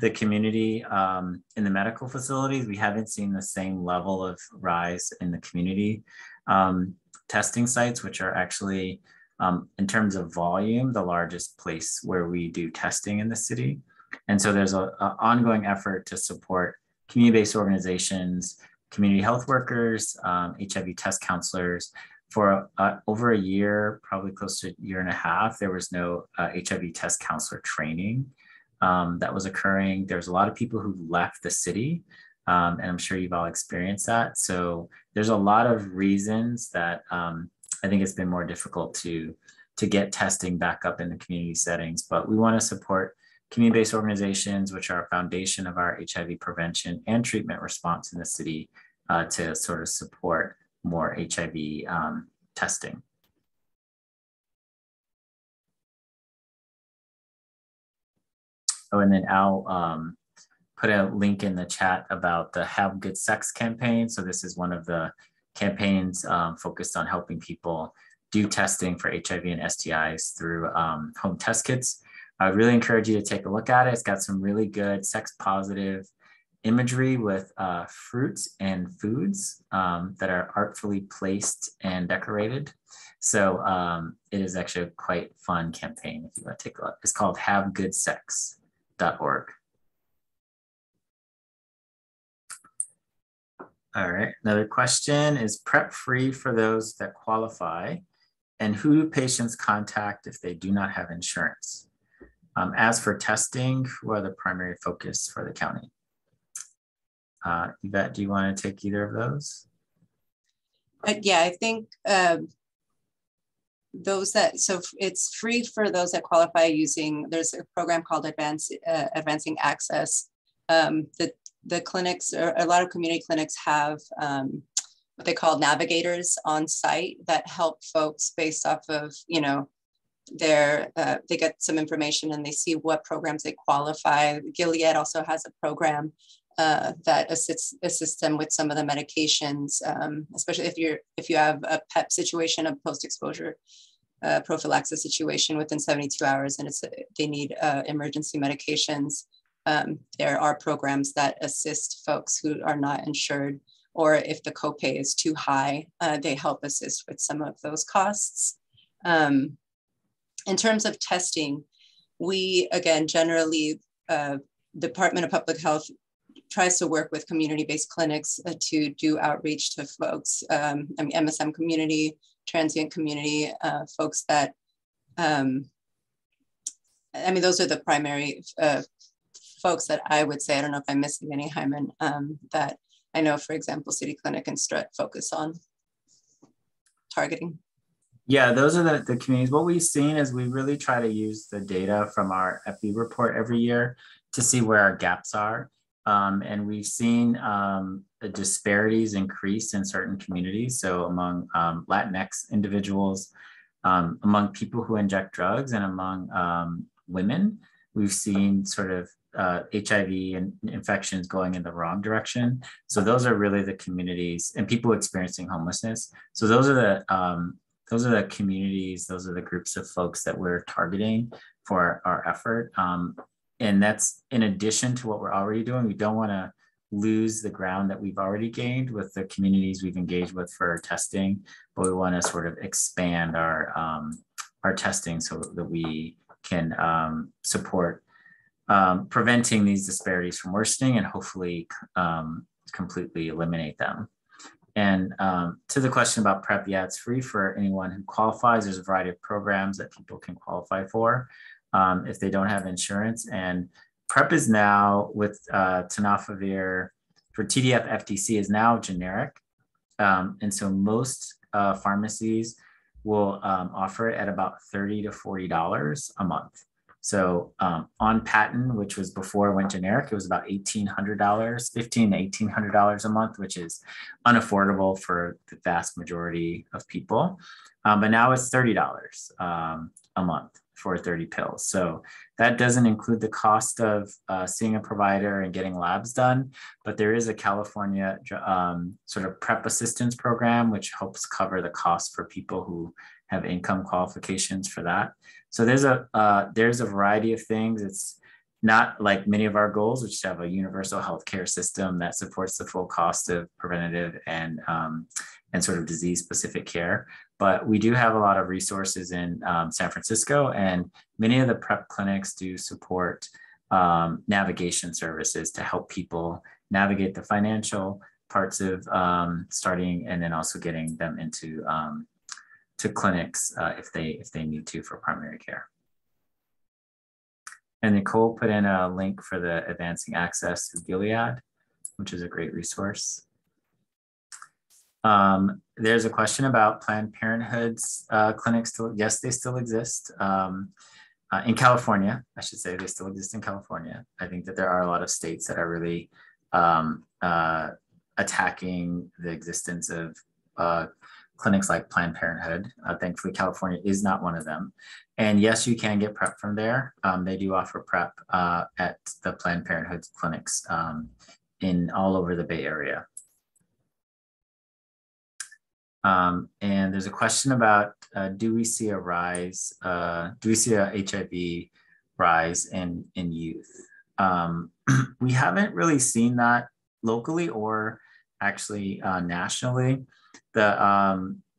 the community, um, in the medical facilities. We haven't seen the same level of rise in the community um, testing sites, which are actually, um, in terms of volume, the largest place where we do testing in the city. And so there's an ongoing effort to support community-based organizations, community health workers, um, H I V test counselors. For uh, over a year, probably close to a year and a half, there was no uh, H I V test counselor training um, that was occurring. There's a lot of people who left the city, um, and I'm sure you've all experienced that. So there's a lot of reasons that um, I think it's been more difficult to, to get testing back up in the community settings, but we wanna support community-based organizations, which are a foundation of our H I V prevention and treatment response in the city uh, to sort of support more H I V um, testing. Oh, and then I'll um, put a link in the chat about the Have Good Sex campaign. So this is one of the campaigns um, focused on helping people do testing for H I V and S T Is through um, home test kits. I really encourage you to take a look at it. It's got some really good sex positive imagery with uh, fruits and foods um, that are artfully placed and decorated. So um, it is actually a quite fun campaign if you want to take a look. It's called have good sex dot org. All right, another question is PrEP free for those that qualify, and who do patients contact if they do not have insurance? Um, as for testing, who are the primary focus for the county? Uh, Yvette, do you want to take either of those? Uh, yeah, I think um, those that, so it's free for those that qualify using, there's a program called Advance, uh, Advancing Access. Um, the, the clinics, or a lot of community clinics have um, what they call navigators on site that help folks based off of, you know, their, uh, they get some information and they see what programs they qualify. Gilead also has a program uh, that assists, assists them with some of the medications, um, especially if you're, if you have a PEP situation, a post-exposure uh, prophylaxis situation within seventy-two hours and it's, they need uh, emergency medications. Um, there are programs that assist folks who are not insured, or if the copay is too high, uh, they help assist with some of those costs. Um, in terms of testing, we, again, generally, uh, Department of Public Health tries to work with community-based clinics uh, to do outreach to folks, um, I mean, M S M community, transient community, uh, folks that, um, I mean, those are the primary uh, folks that I would say, I don't know if I'm missing any, Hyman, um, that I know, for example, City Clinic and Strut focus on targeting. Yeah, those are the, the communities. What we've seen is we really try to use the data from our E P I report every year to see where our gaps are. Um, and we've seen um, the disparities increase in certain communities. So among um, Latinx individuals, um, among people who inject drugs, and among um, women, we've seen sort of Uh, H I V and infections going in the wrong direction. So those are really the communities, and people experiencing homelessness. So those are the um, those are the communities, those are the groups of folks that we're targeting for our, our effort. Um, and that's in addition to what we're already doing. We don't want to lose the ground that we've already gained with the communities we've engaged with for testing, but we want to sort of expand our um, our testing so that we can um, support Um, preventing these disparities from worsening and hopefully um, completely eliminate them. And um, to the question about PrEP, yeah, it's free for anyone who qualifies. There's a variety of programs that people can qualify for um, if they don't have insurance. And PrEP is now, with uh, tenofovir for T D F F T C, is now generic. Um, and so most uh, pharmacies will um, offer it at about thirty to forty dollars a month. So um, on patent, which was before it went generic, it was about eighteen hundred dollars, fifteen hundred to eighteen hundred dollars a month, which is unaffordable for the vast majority of people. Um, but now it's thirty dollars um, a month for thirty pills. So that doesn't include the cost of uh, seeing a provider and getting labs done, but there is a California um, sort of PrEP assistance program, which helps cover the cost for people who have income qualifications for that. So there's a uh, there's a variety of things. It's not like many of our goals, which have a universal healthcare system that supports the full cost of preventative and um, and sort of disease-specific care. But we do have a lot of resources in um, San Francisco, and many of the PrEP clinics do support um, navigation services to help people navigate the financial parts of um, starting and then also getting them into um, to clinics uh, if they if they need to for primary care. And Nicole put in a link for the Advancing Access to Gilead, which is a great resource. Um, there's a question about Planned Parenthood's uh, clinics. Still, yes, they still exist um, uh, in California. I should say they still exist in California. I think that there are a lot of states that are really um, uh, attacking the existence of uh, clinics like Planned Parenthood. Uh, thankfully, California is not one of them. And yes, you can get PrEP from there. Um, they do offer PrEP uh, at the Planned Parenthood clinics um, in all over the Bay Area. Um, and there's a question about, uh, do we see a rise, uh, do we see a H I V rise in, in youth? Um, we haven't really seen that locally or actually uh, nationally. The um,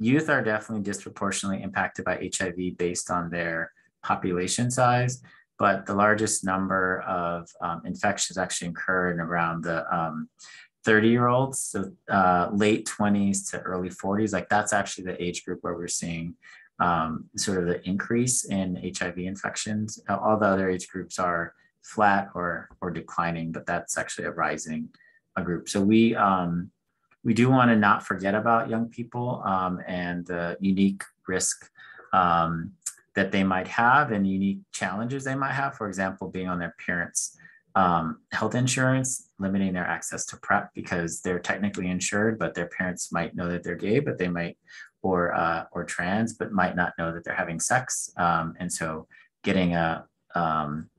youth are definitely disproportionately impacted by H I V based on their population size, but the largest number of um, infections actually occur in around the um, thirty year olds, so uh, late twenties to early forties, like that's actually the age group where we're seeing um, sort of the increase in H I V infections. All the other age groups are flat or, or declining, but that's actually a rising a group. So we, um, we do want to not forget about young people um, and the unique risk um, that they might have and unique challenges they might have, for example, being on their parents' um, health insurance, limiting their access to PrEP because they're technically insured, but their parents might know that they're gay, but they might, or uh, or trans, but might not know that they're having sex. Um, and so getting a, um,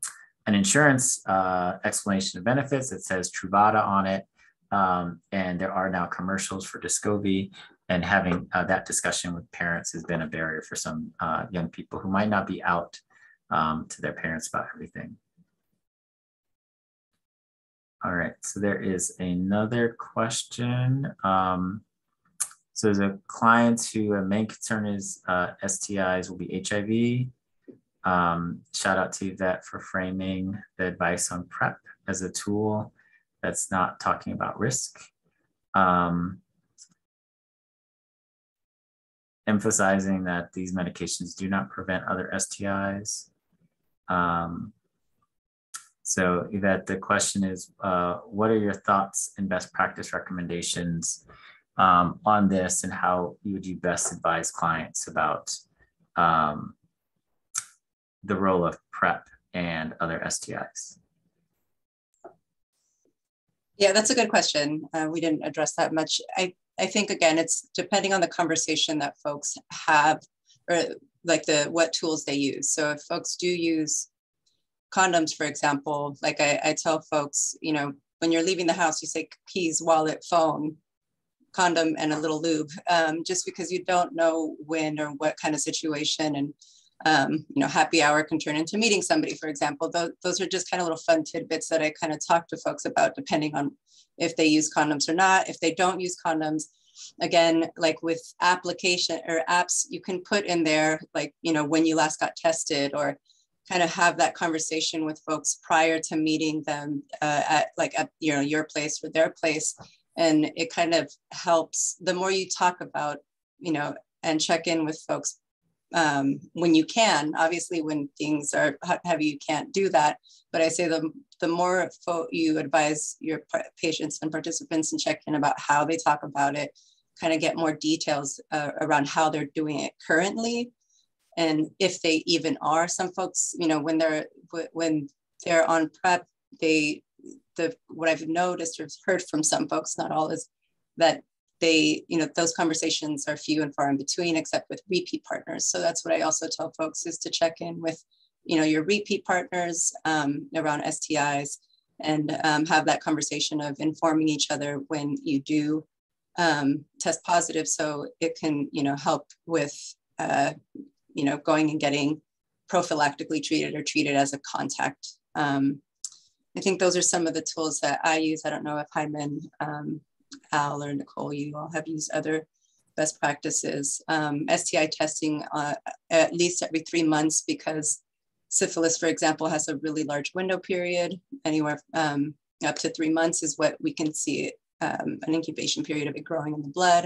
an insurance uh, explanation of benefits that says Truvada on it, um, and there are now commercials for Descovy, and having uh, that discussion with parents has been a barrier for some uh, young people who might not be out um, to their parents about everything. All right, so there is another question. Um, so there's a client who a main concern is uh, S T Is will be H I V. Um, shout out to Yvette for framing the advice on PrEP as a tool that's not talking about risk. Um, emphasizing that these medications do not prevent other S T Is. Um, so Yvette, the question is, uh, what are your thoughts and best practice recommendations um, on this, and how would you best advise clients about um, the role of PrEP and other S T Is? Yeah, that's a good question. Uh, we didn't address that much. I, I think, again, it's depending on the conversation that folks have, or like the what tools they use. So if folks do use condoms, for example, like I, I tell folks, you know, when you're leaving the house, you say keys, wallet, phone, condom, and a little lube, um, just because you don't know when or what kind of situation. And Um, you know, happy hour can turn into meeting somebody, for example. Those, those are just kind of little fun tidbits that I kind of talk to folks about, depending on if they use condoms or not. If they don't use condoms, again, like with application or apps, you can put in there, like, you know, when you last got tested, or kind of have that conversation with folks prior to meeting them uh, at like, at, you know, your place or their place. And it kind of helps. The more you talk about, you know, and check in with folks Um, when you can, obviously when things are heavy, you can't do that. But I say the, the more you advise your patients and participants and check in about how they talk about it, kind of get more details uh, around how they're doing it currently. And if they even are. Some folks, you know, when they're, when they're on PrEP, they, the, what I've noticed or heard from some folks, not all, is that they, you know, those conversations are few and far in between, except with repeat partners. So that's what I also tell folks, is to check in with, you know, your repeat partners um, around S T Is, and um, have that conversation of informing each other when you do um, test positive, so it can, you know, help with, uh, you know, going and getting prophylactically treated or treated as a contact. Um, I think those are some of the tools that I use. I don't know if Hyman, um, Al, or Nicole, you all have used other best practices. Um, S T I testing uh, at least every three months, because syphilis, for example, has a really large window period. Anywhere um, up to three months is what we can see um, an incubation period of it growing in the blood.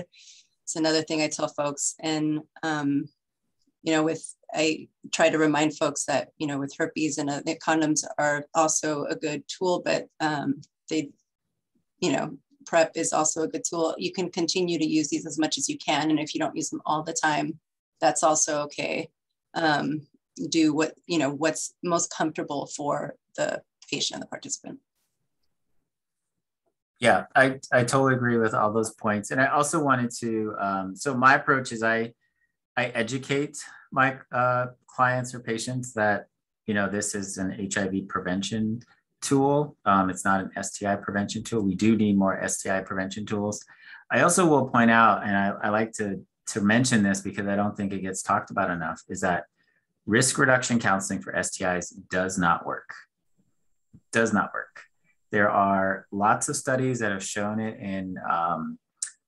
It's another thing I tell folks. And, um, you know, with, I try to remind folks that, you know, with herpes and uh, condoms are also a good tool, but um, they, you know, PrEP is also a good tool. You can continue to use these as much as you can. And if you don't use them all the time, that's also okay. Um, do what, you know, what's most comfortable for the patient, the participant. Yeah, I, I totally agree with all those points. And I also wanted to, um, so my approach is I, I educate my uh, clients or patients that, you know, this is an H I V prevention tool. Um, it's not an S T I prevention tool. We do need more S T I prevention tools. I also will point out, and I, I like to, to mention this because I don't think it gets talked about enough, is that risk reduction counseling for S T Is does not work. Does not work. There are lots of studies that have shown it in, um,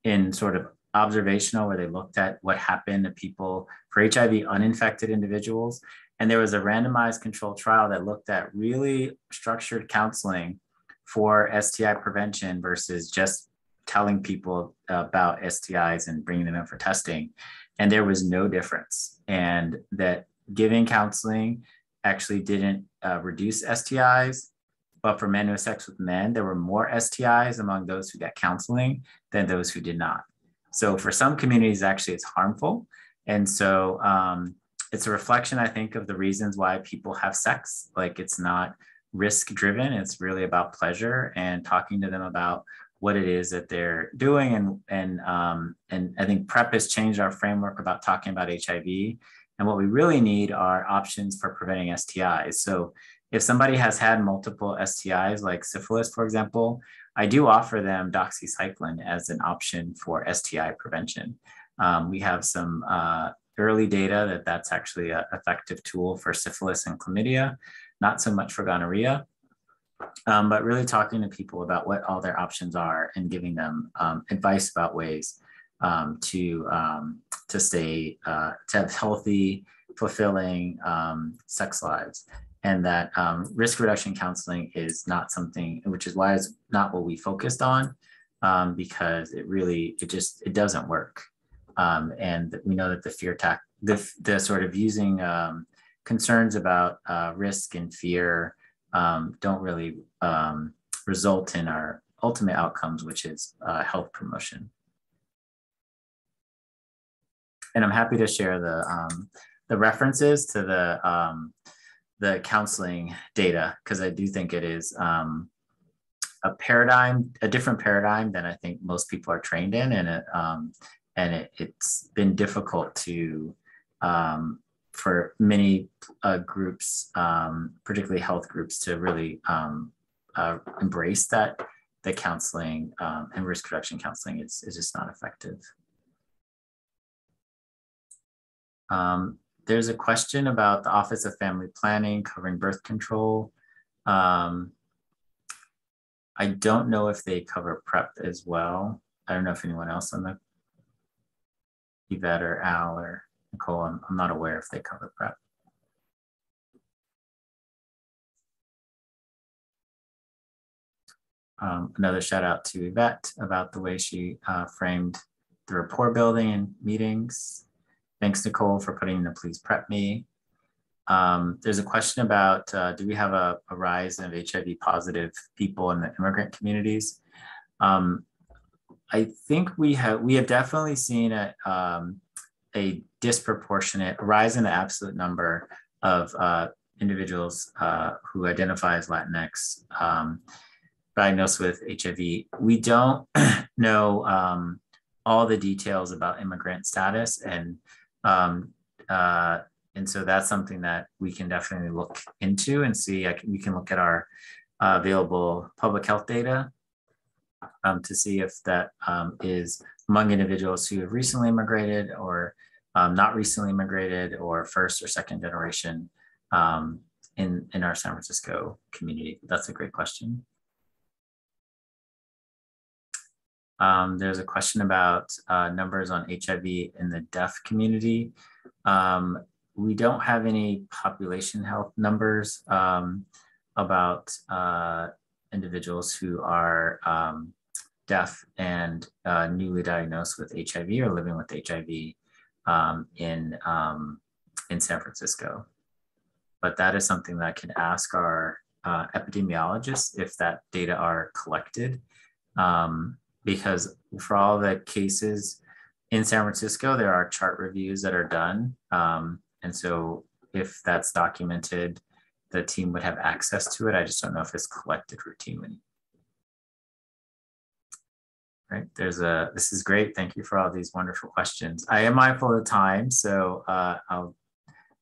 in sort of observational, where they looked at what happened to people for H I V uninfected individuals. And there was a randomized controlled trial that looked at really structured counseling for S T I prevention versus just telling people about S T Is and bringing them in for testing. And there was no difference. And that giving counseling actually didn't uh, reduce S T Is, but for men who had sex with men, there were more S T Is among those who got counseling than those who did not. So for some communities, actually, it's harmful. And so, um, it's a reflection, I think, of the reasons why people have sex. Like, it's not risk driven. It's really about pleasure and talking to them about what it is that they're doing. And, and, um, and I think PrEP has changed our framework about talking about H I V. And what we really need are options for preventing S T Is. So if somebody has had multiple S T Is, like syphilis, for example, I do offer them doxycycline as an option for S T I prevention. Um, we have some uh, early data that that's actually an effective tool for syphilis and chlamydia, not so much for gonorrhea, um, but really talking to people about what all their options are and giving them um, advice about ways um, to, um, to stay, uh, to have healthy, fulfilling um, sex lives. And that um, risk reduction counseling is not something, which is why it's not what we focused on, um, because it really, it just, it doesn't work. Um, and we know that the fear tac, the, the sort of using um, concerns about uh, risk and fear um, don't really um, result in our ultimate outcomes, which is uh, health promotion. And I'm happy to share the, um, the references to the, um, the counseling data, because I do think it is um, a paradigm, a different paradigm than I think most people are trained in. And it, um, and it, it's been difficult to, um, for many uh, groups, um, particularly health groups, to really um, uh, embrace that the counseling um, and risk reduction counseling is, is just not effective. Um, There's a question about the Office of Family Planning covering birth control. Um, I don't know if they cover PrEP as well. I don't know if anyone else on the, Yvette or Al or Nicole, I'm, I'm not aware if they cover PrEP. Um, another shout out to Yvette about the way she uh, framed the rapport building and meetings. Thanks, Nicole, for putting in the please prep me. Um, there's a question about, uh, do we have a, a rise of H I V positive people in the immigrant communities? Um, I think we have, we have definitely seen a, um, a disproportionate rise in the absolute number of uh, individuals uh, who identify as Latinx um, diagnosed with H I V. We don't know um, all the details about immigrant status, and Um, uh, and so that's something that we can definitely look into and see. I can, we can look at our uh, available public health data um, to see if that um, is among individuals who have recently immigrated or um, not recently immigrated or first or second generation um, in, in our San Francisco community. That's a great question. Um, there's a question about uh, numbers on H I V in the deaf community. Um, we don't have any population health numbers um, about uh, individuals who are um, deaf and uh, newly diagnosed with H I V or living with H I V um, in, um, in San Francisco. But that is something that I can ask our uh, epidemiologists if that data are collected. Um, Because for all the cases in San Francisco, there are chart reviews that are done. Um, and so if that's documented, the team would have access to it. I just don't know if it's collected routinely. Right, there's a, this is great. Thank you for all these wonderful questions. I am mindful of the time, so uh, I'll,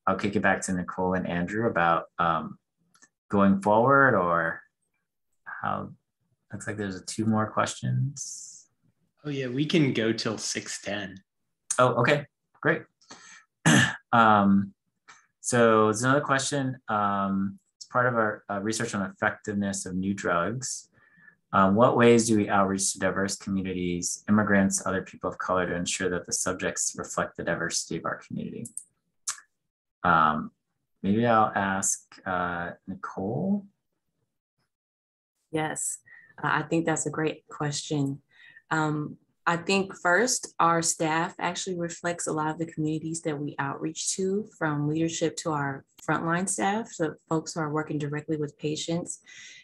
I'll kick it back to Nicole and Andrew about um, going forward or how. Looks like there's two more questions. Oh yeah, we can go till six ten. Oh, okay, great. um, so there's another question. Um, it's part of our uh, research on effectiveness of new drugs. Um, what ways do we outreach to diverse communities, immigrants, other people of color to ensure that the subjects reflect the diversity of our community? Um, maybe I'll ask uh, Nicole. Yes. I think that's a great question. Um, I think first, our staff actually reflects a lot of the communities that we outreach to, from leadership to our frontline staff, so folks who are working directly with patients.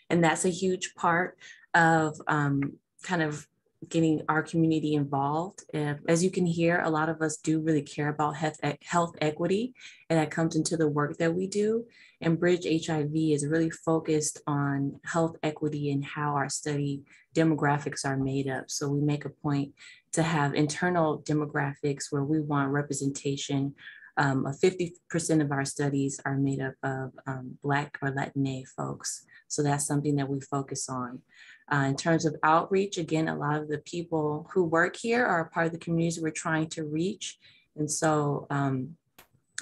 And that's a huge part of um, kind of getting our community involved. And as you can hear, a lot of us do really care about health, health equity, and that comes into the work that we do. And Bridge H I V is really focused on health equity and how our study demographics are made up. So we make a point to have internal demographics where we want representation. Um, fifty percent of our studies are made up of um, Black or Latinx folks. So that's something that we focus on. Uh, in terms of outreach, again, a lot of the people who work here are a part of the communities we're trying to reach. And so um,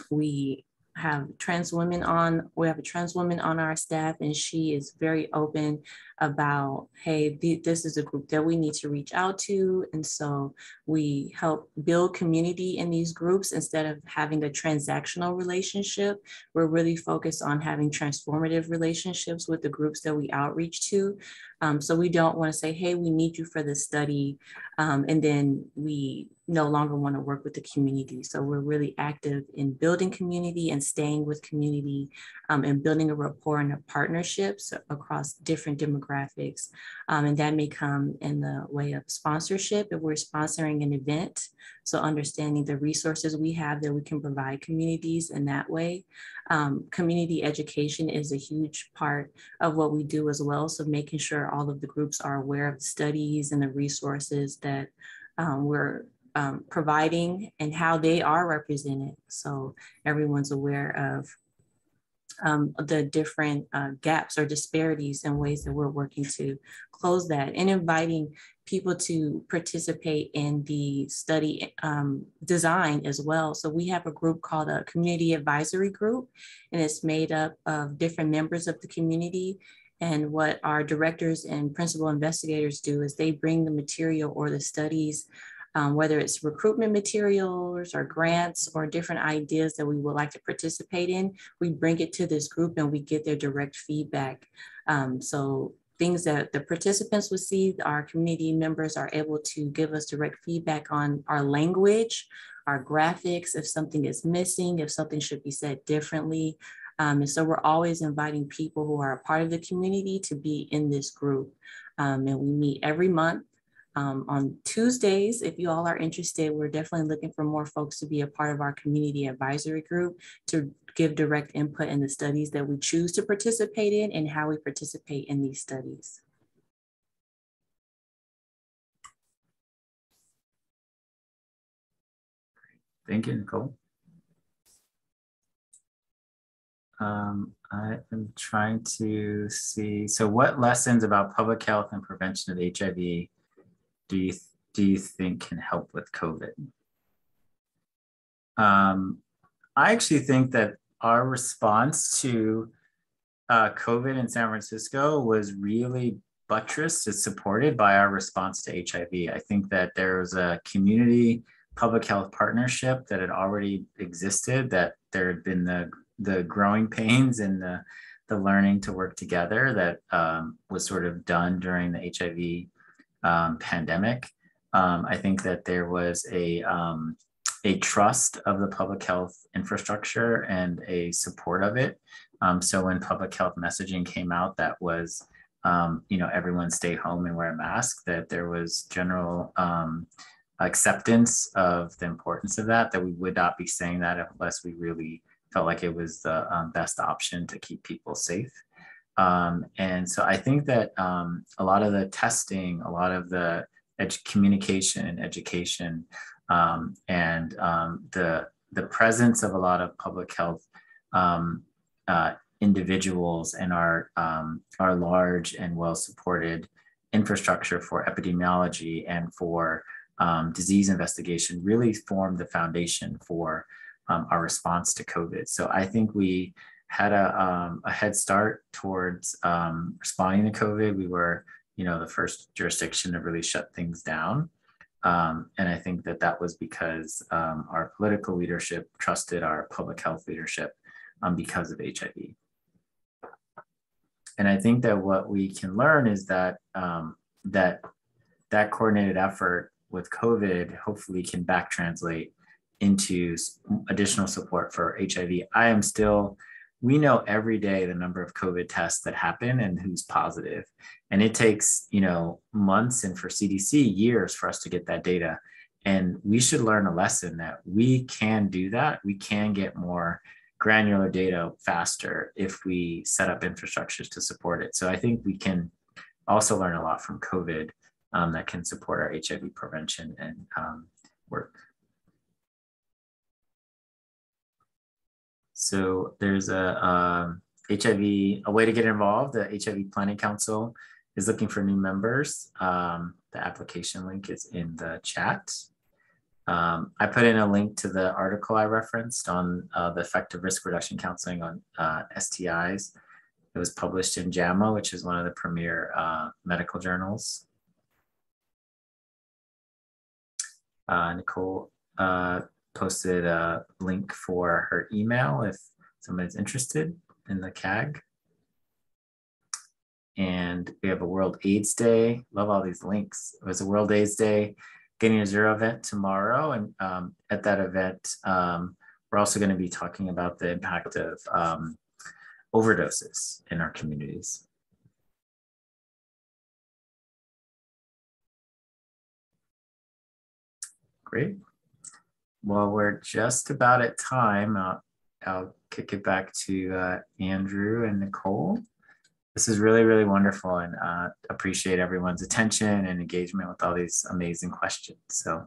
we have trans women on, we have a trans woman on our staff, and she is very open about, hey, th this is a group that we need to reach out to. And so we help build community in these groups instead of having a transactional relationship. We're really focused on having transformative relationships with the groups that we outreach to. Um, so we don't want to say, hey, we need you for this study. Um, and then we no longer want to work with the community. So we're really active in building community and staying with community um, and building a rapport and a partnerships across different demographics. Um, and that may come in the way of sponsorship if we're sponsoring an event. So understanding the resources we have that we can provide communities in that way. Um, community education is a huge part of what we do as well. So making sure all of the groups are aware of the studies and the resources that um, we're um, providing and how they are represented. So everyone's aware of um, the different uh, gaps or disparities and ways that we're working to close that, and inviting people to participate in the study um, design as well. So we have a group called a community advisory group, and it's made up of different members of the community. And what our directors and principal investigators do is they bring the material or the studies, um, whether it's recruitment materials or grants or different ideas that we would like to participate in, we bring it to this group and we get their direct feedback. Um, so things that the participants would see, our community members are able to give us direct feedback on our language, our graphics, if something is missing, if something should be said differently. Um, and so we're always inviting people who are a part of the community to be in this group. Um, and we meet every month um, on Tuesdays. If you all are interested, we're definitely looking for more folks to be a part of our community advisory group to give direct input in the studies that we choose to participate in and how we participate in these studies. Thank you, Nicole. Um, I am trying to see, so what lessons about public health and prevention of H I V do you, do you think can help with COVID? Um, I actually think that our response to uh, COVID in San Francisco was really buttressed, it's supported by our response to H I V. I think that there was a community public health partnership that had already existed, that there had been the the growing pains and the, the learning to work together that um, was sort of done during the H I V um, pandemic. Um, I think that there was a, um, a trust of the public health infrastructure and a support of it. Um, so when public health messaging came out, that was, um, you know, everyone stay home and wear a mask, that there was general um, acceptance of the importance of that, that we would not be saying that unless we really felt like it was the um, best option to keep people safe. Um, and so I think that um, a lot of the testing, a lot of the edu communication and education um, and um, the, the presence of a lot of public health um, uh, individuals and our, um, our large and well-supported infrastructure for epidemiology and for um, disease investigation really formed the foundation for Um, our response to COVID. So I think we had a, um, a head start towards um, responding to COVID. We were, you know, the first jurisdiction to really shut things down. Um, and I think that that was because um, our political leadership trusted our public health leadership um, because of H I V. And I think that what we can learn is that um, that that coordinated effort with COVID hopefully can back translate into additional support for H I V. I am still we know every day the number of COVID tests that happen and who's positive. And it takes, you know, months, and for C D C, years for us to get that data. And we should learn a lesson that we can do that. We can get more granular data faster if we set up infrastructures to support it. So I think we can also learn a lot from COVID um, that can support our H I V prevention and um, work. So there's a um, H I V, a way to get involved. The H I V Planning Council is looking for new members. Um, the application link is in the chat. Um, I put in a link to the article I referenced on uh, the effective risk reduction counseling on uh, S T Is. It was published in JAMA, which is one of the premier uh, medical journals. Uh, Nicole uh, posted a link for her email if somebody's interested in the C A G. And we have a World AIDS Day. Love all these links. It was a World AIDS Day, Getting a Zero event tomorrow. And um, at that event, um, we're also going to be talking about the impact of um, overdoses in our communities. Great. Well, we're just about at time. I'll, I'll kick it back to uh, Andrew and Nicole. This is really, really wonderful, and uh, appreciate everyone's attention and engagement with all these amazing questions. So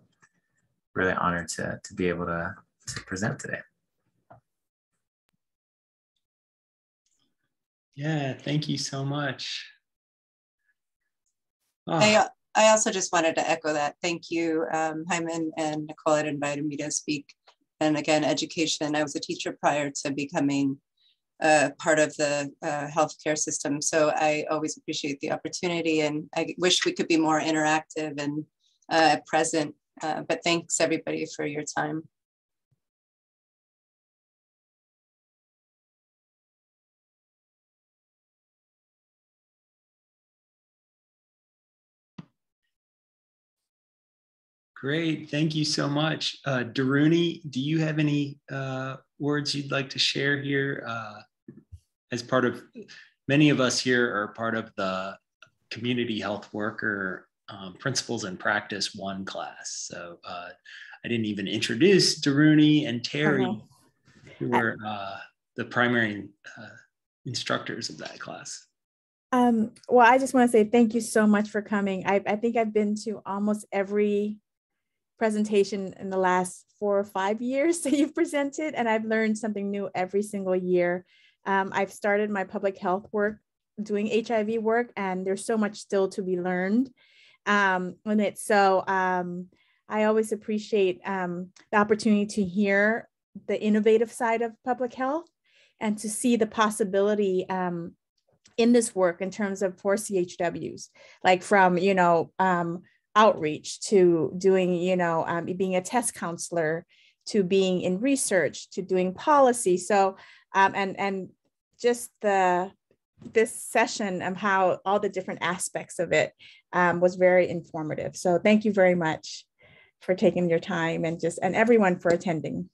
really honored to, to be able to, to present today. Yeah, thank you so much. Oh. I, I also just wanted to echo that. Thank you, um, Hyman and Nicole had invited me to speak. And again, education. I was a teacher prior to becoming Uh, part of the uh, healthcare system. So I always appreciate the opportunity, and I wish we could be more interactive and uh, present, uh, but thanks everybody for your time. Great, thank you so much. Uh, Daruni, do you have any uh, words you'd like to share here? Uh, as part of, many of us here are part of the community health worker um, principles and practice one class. So uh, I didn't even introduce Daruni and Terry, okay, who were uh, the primary uh, instructors of that class. Um, well, I just wanna say thank you so much for coming. I, I think I've been to almost every presentation in the last four or five years that you've presented, and I've learned something new every single year. Um, I've started my public health work doing H I V work, and there's so much still to be learned um, on it. So um, I always appreciate um, the opportunity to hear the innovative side of public health and to see the possibility um, in this work in terms of for C H Ws, like from, you know, um, outreach to doing, you know, um, being a test counselor, to being in research, to doing policy. So, um, and and just the this session and how all the different aspects of it um, was very informative. So thank you very much for taking your time, and just and everyone for attending.